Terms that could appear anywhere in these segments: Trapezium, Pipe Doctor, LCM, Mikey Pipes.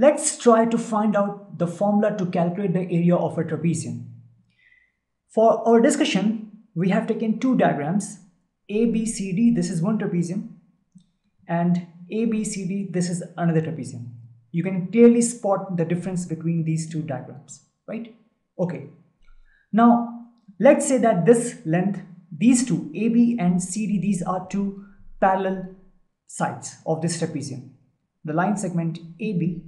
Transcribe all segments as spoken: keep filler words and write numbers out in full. Let's try to find out the formula to calculate the area of a trapezium. For our discussion, we have taken two diagrams, A B C D, this is one trapezium, and A B C D, this is another trapezium. You can clearly spot the difference between these two diagrams, right? Okay. Now, let's say that this length, these two, A B and C D, these are two parallel sides of this trapezium. The line segment A B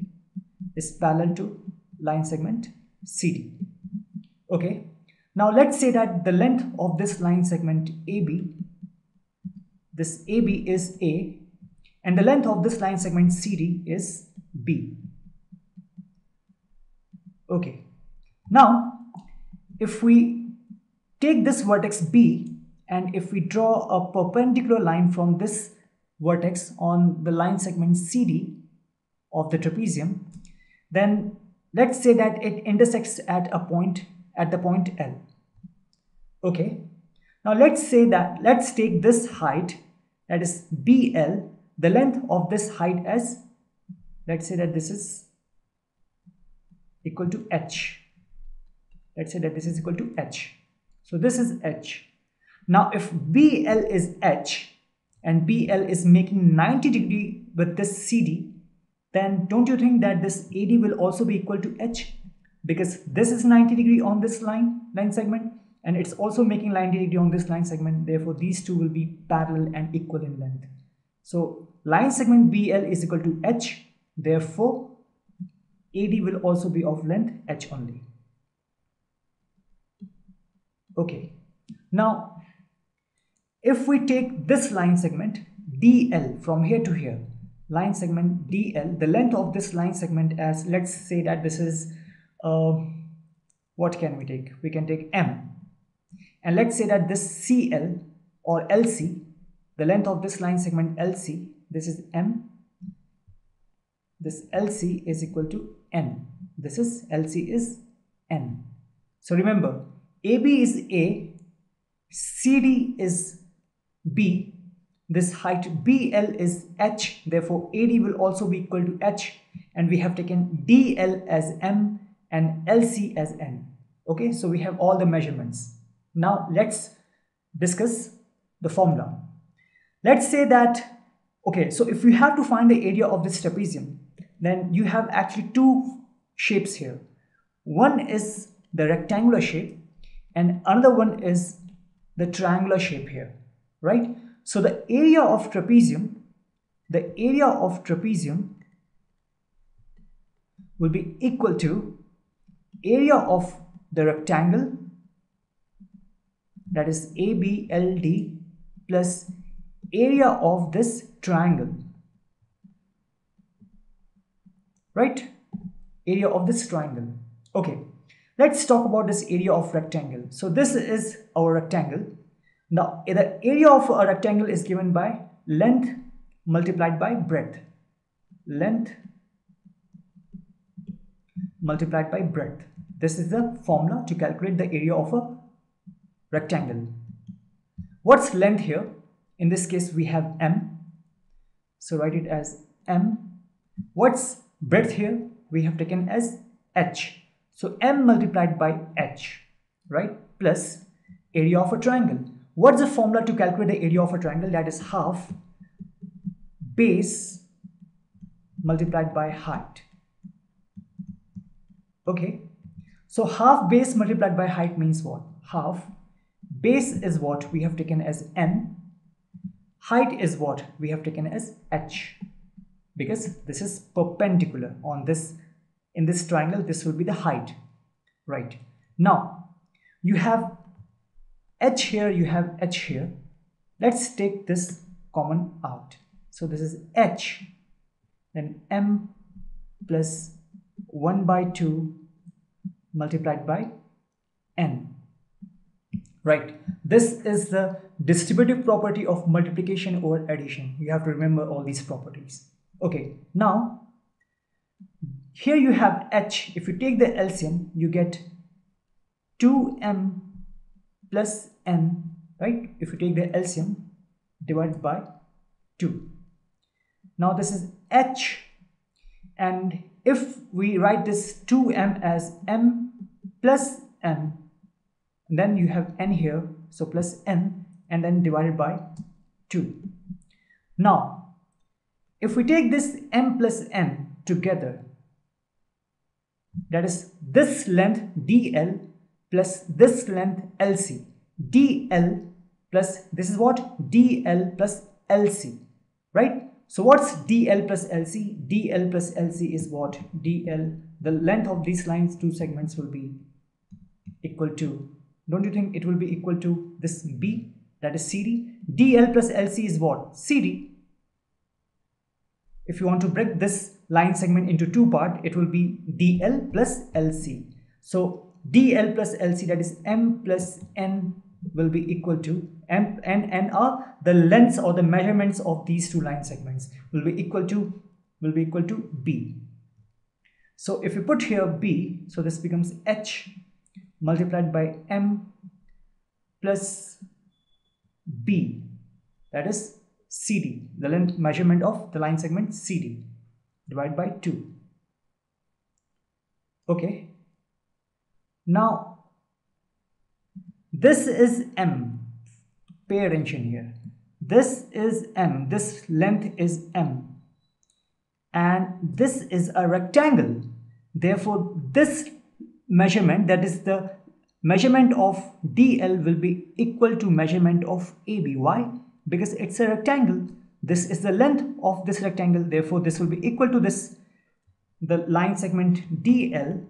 is parallel to line segment C D. Okay. Now let's say that the length of this line segment A B, this A B is A, and the length of this line segment C D is B. Okay. Now, if we take this vertex B and if we draw a perpendicular line from this vertex on the line segment C D of the trapezium, then let's say that it intersects at a point at the point L. Okay. Now let's say that let's take this height, that is B L, the length of this height as, let's say that this is equal to H. Let's say that this is equal to H. So this is H. Now if B L is H and B L is making ninety degree with this C D, then don't you think that this A D will also be equal to H? Because this is ninety degree on this line, line segment, and it's also making ninety degree on this line segment. Therefore, these two will be parallel and equal in length. So line segment B L is equal to H. Therefore, A D will also be of length H only. Okay. Now, if we take this line segment D L from here to here, line segment D L, the length of this line segment as, let's say that this is, uh, what can we take? We can take M. And let's say that this C L or L C, the length of this line segment L C, this is M. This L C is equal to N. This is L C is N. So remember, A B is A, C D is B, this height B L is H, therefore A D will also be equal to H, and we have taken D L as M and L C as N. Okay, so we have all the measurements. Now let's discuss the formula. Let's say that, okay, so if we have to find the area of this trapezium, then you have actually two shapes here. One is the rectangular shape, and another one is the triangular shape here, right? So the area of trapezium, the area of trapezium will be equal to area of the rectangle, that is A B L D, plus area of this triangle, right? Area of this triangle. Okay. Let's talk about this area of rectangle. So this is our rectangle. Now the area of a rectangle is given by length multiplied by breadth. Length multiplied by breadth. This is the formula to calculate the area of a rectangle. What's length here? In this case we have M. So write it as M. What's breadth here? We have taken as H. So M multiplied by H, right, plus area of a triangle. What's the formula to calculate the area of a triangle? That is half base multiplied by height. Okay, so half base multiplied by height means what? Half base is what we have taken as N. Height is what we have taken as H, because this is perpendicular on this. In this triangle, this will be the height, right? Now, you have H here, you have H here. Let's take this common out. So this is H, then M plus one by two multiplied by N, right? This is the distributive property of multiplication over addition. You have to remember all these properties. Okay, now, here you have H. If you take the L C M, you get two M plus N, right? If you take the L C M, divided by two. Now this is H, And if we write this two m as m plus n, then you have n here, so plus n, and then divided by two. Now, if we take this m plus n together, that is this length D L plus this length L C, D L plus, this is what? D L plus L C, right? So what's D L plus L C? D L plus L C is what? D L, the length of these lines, two segments, will be equal to, don't you think it will be equal to this B, that is C D? D L plus L C is what? C D. If you want to break this line segment into two part, it will be D L plus L C. So D L plus L C, that is M plus N, will be equal to M and N are the lengths or the measurements of these two line segments, will be equal to will be equal to B. So if you put here B, so this becomes H multiplied by M plus B, that is C D, the length measurement of the line segment C D, divided by two. Okay. Now this is M. Pay attention here. This is M. This length is M. And this is a rectangle. Therefore, this measurement, that is the measurement of D L, will be equal to measurement of A B. Why? Because it's a rectangle. This is the length of this rectangle. Therefore, this will be equal to this. The line segment D L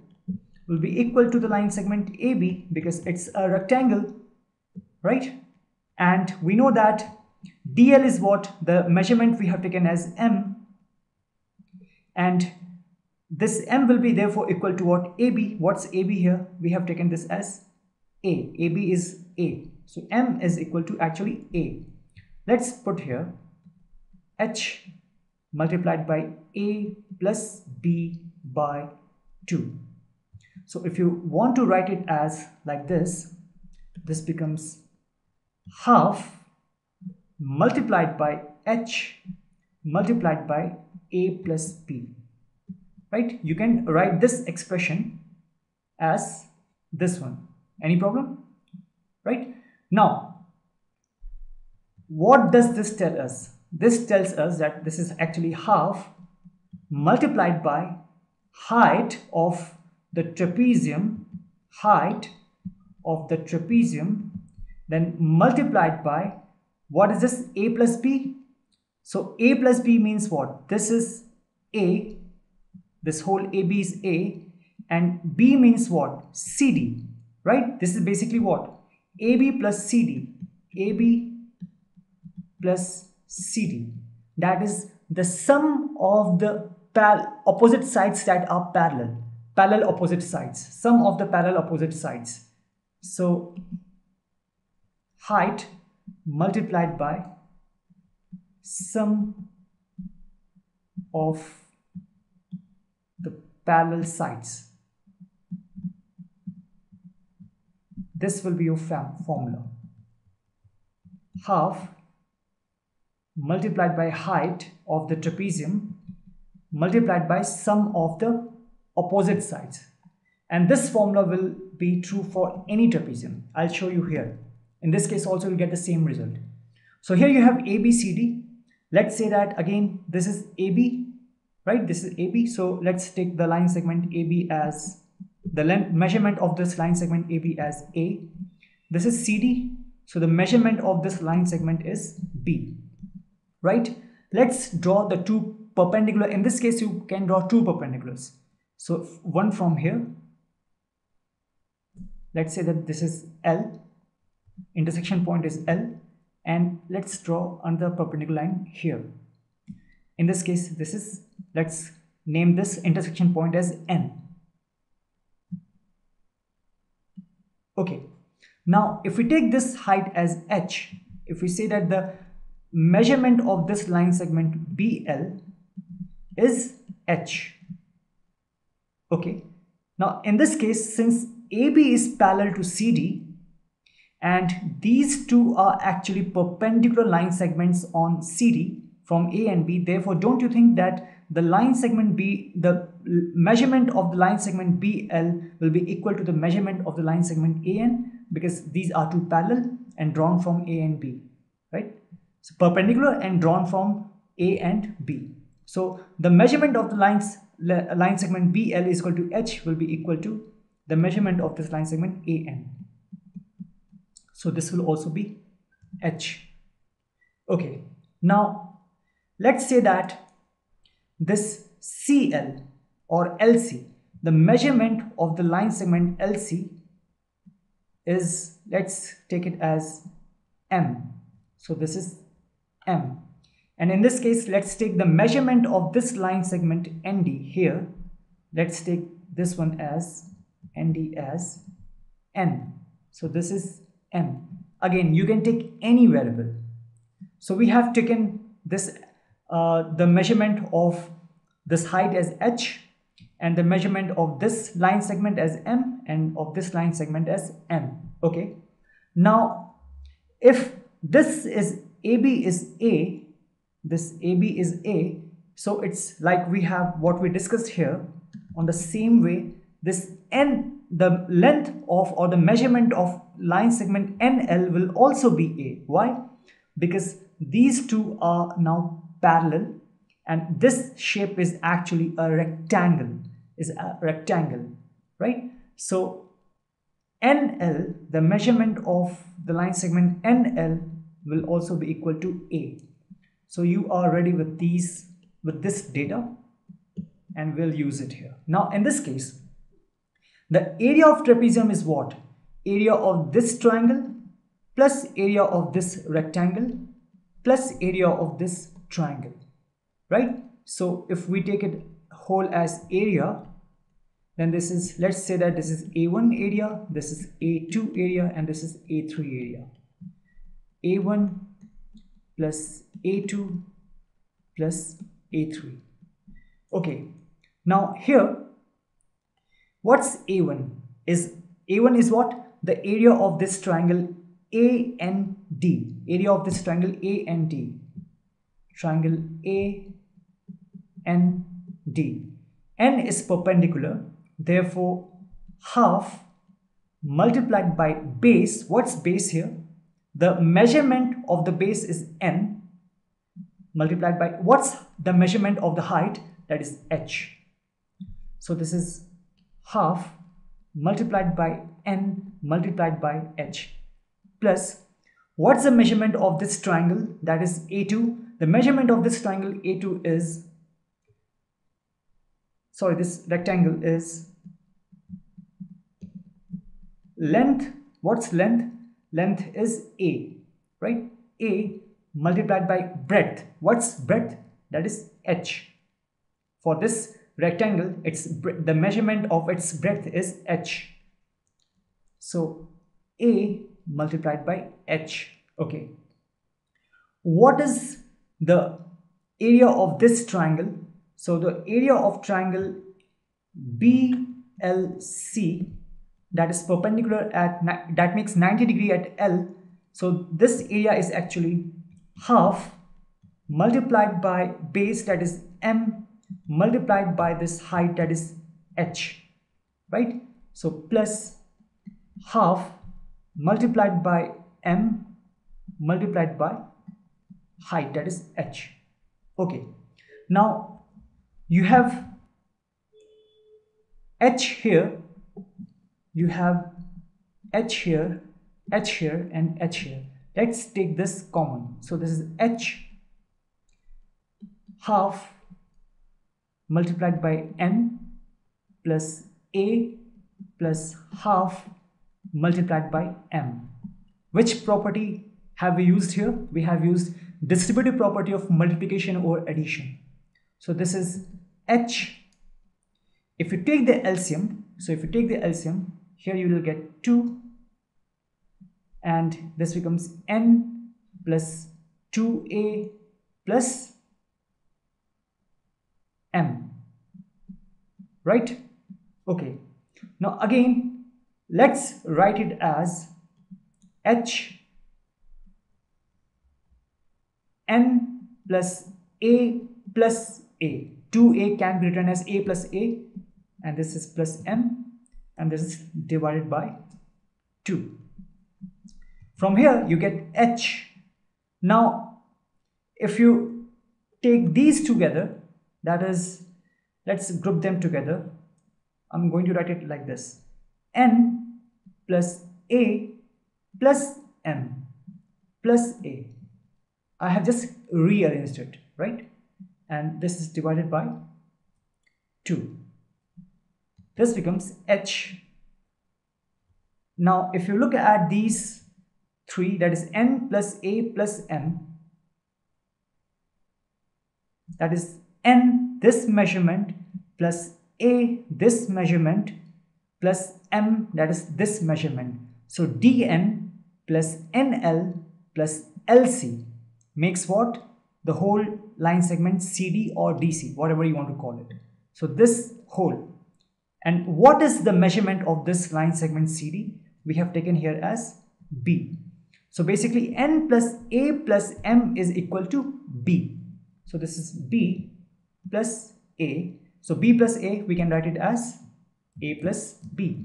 will be equal to the line segment A B because it's a rectangle, right? And we know that D L is what? The measurement we have taken as M, and this M will be therefore equal to what? A B. What's A B here? We have taken this as A. A B is A. So M is equal to actually A. Let's put here H multiplied by A plus B by two. So if you want to write it as like this, this becomes half multiplied by H multiplied by A plus B, right? You can write this expression as this one. Any problem? Right? Now, what does this tell us? This tells us that this is actually half multiplied by height of the trapezium, height of the trapezium, then multiplied by, what is this? A plus B. So A plus B means what? This is A, this whole A B is A, and B means what? C D, right? This is basically what? A B plus C D, A B plus C D, that is the sum of the opposite sides that are parallel. Parallel opposite sides, sum of the parallel opposite sides. So height multiplied by sum of the parallel sides. This will be your formula. Half multiplied by height of the trapezium multiplied by sum of the opposite sides, and this formula will be true for any trapezium. I'll show you here. In this case also, you get the same result. So here you have A B C D. Let's say that again this is A B, right? This is A B. So let's take the line segment A B as the length measurement of this line segment A B as A. This is C D. So the measurement of this line segment is B, right? Let's draw the two perpendicular. In this case, you can draw two perpendiculars. So one from here, let's say that this is L, intersection point is L, and let's draw another perpendicular line here. In this case, this is, let's name this intersection point as N. Okay, now if we take this height as H, if we say that the measurement of this line segment B L is H. Okay, now in this case, since A B is parallel to C D and these two are actually perpendicular line segments on C D from A and B, therefore don't you think that the line segment B, the measurement of the line segment B L will be equal to the measurement of the line segment A N, because these are two parallel and drawn from A and B, right? So perpendicular and drawn from A and B. So the measurement of the lines, line segment B L is equal to H will be equal to the measurement of this line segment A N. So this will also be H. Okay, now let's say that this C L or L C, the measurement of the line segment L C is, let's take it as M. So this is M. And in this case, let's take the measurement of this line segment N D here. Let's take this one as N D as N. So this is M. Again, you can take any variable. So we have taken this, uh, the measurement of this height as H, and the measurement of this line segment as M, and of this line segment as M. Okay. Now, if this is A B is A, this A B is A, so it's like we have what we discussed here. On the same way, this N, the length of or the measurement of line segment N L will also be A. Why? Because these two are now parallel, and this shape is actually a rectangle, is a rectangle, right? So N L, the measurement of the line segment N L will also be equal to A. So you are ready with these, with this data, and we'll use it here. Now in this case, the area of trapezium is what? Area of this triangle plus area of this rectangle plus area of this triangle, right? So if we take it whole as area, then this is, let's say that this is A one area, this is A two area, and this is A three area. A one plus A two plus A three. Okay, now here, what's A one? Is A one is what? The area of this triangle A and D. Area of this triangle A and D. Triangle A and D. N is perpendicular, therefore half multiplied by base. What's base here? The measurement of the base is N multiplied by what's the measurement of the height? That is H. So this is half multiplied by N multiplied by H, plus what's the measurement of this triangle? That is A two. The measurement of this triangle A two is, sorry, this rectangle is length. What's length? Length is A, right? A multiplied by breadth. What's breadth? That is H. For this rectangle, it's the measurement of its breadth is H. So A multiplied by H. Okay. What is the area of this triangle? So the area of triangle B L C, that is perpendicular at, that makes ninety degree at L. So this area is actually half multiplied by base, that is M, multiplied by this height, that is H, right? So plus half multiplied by M multiplied by height, that is H. Okay, now you have H here, you have H here, H here, and H here. Let's take this common. So this is H half multiplied by N plus A plus half multiplied by M. Which property have we used here? We have used distributive property of multiplication over addition. So this is H. If you take the L C M, so if you take the L C M, here you will get two, and this becomes N plus two A plus M, right? Okay, now again let's write it as H N plus A plus A. two a can be written as a plus a, and this is plus m, and this is divided by two. From here you get h. Now if you take these together, that is, let's group them together. I'm going to write it like this: n plus a plus m plus a. I have just rearranged it, right? And this is divided by two. This becomes h. Now if you look at these three, that is n plus a plus m, that is n this measurement plus a this measurement plus m, that is this measurement. So dn plus nl plus lc makes what? The whole line segment C D or D C, whatever you want to call it. So this whole, and what is the measurement of this line segment C D? We have taken here as B. So basically n plus a plus m is equal to B. So this is B plus a. So B plus a, we can write it as a plus b,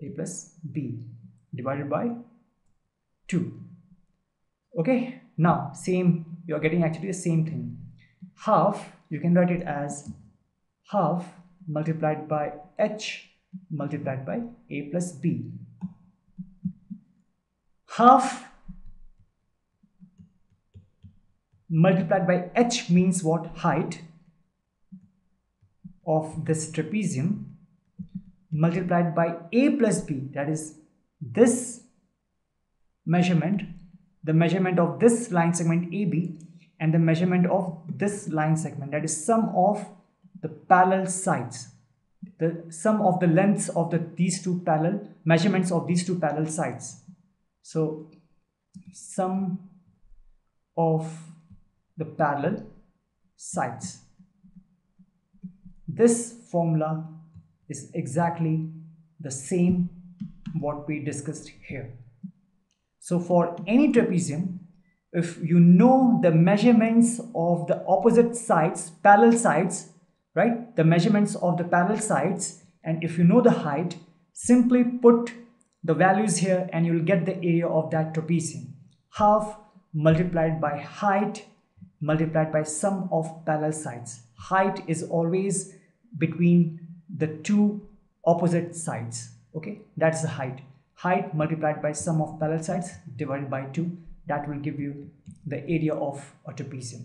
a plus b divided by two. Okay, now same, you are getting actually the same thing. Half, you can write it as half multiplied by h multiplied by a plus b. Half multiplied by h means what? Height of this trapezium, multiplied by a plus b, that is this measurement, the measurement of this line segment A B, and the measurement of this line segment, that is sum of the parallel sides, the sum of the lengths of the these two parallel measurements of these two parallel sides. So sum of the parallel sides. This formula is exactly the same what we discussed here. So for any trapezium, if you know the measurements of the opposite sides, parallel sides, right? The measurements of the parallel sides, and if you know the height, simply put the values here and you'll get the area of that trapezium. Half multiplied by height multiplied by sum of parallel sides. Height is always between the two opposite sides. Okay, that's the height. Height multiplied by sum of parallel sides divided by two, that will give you the area of a trapezium.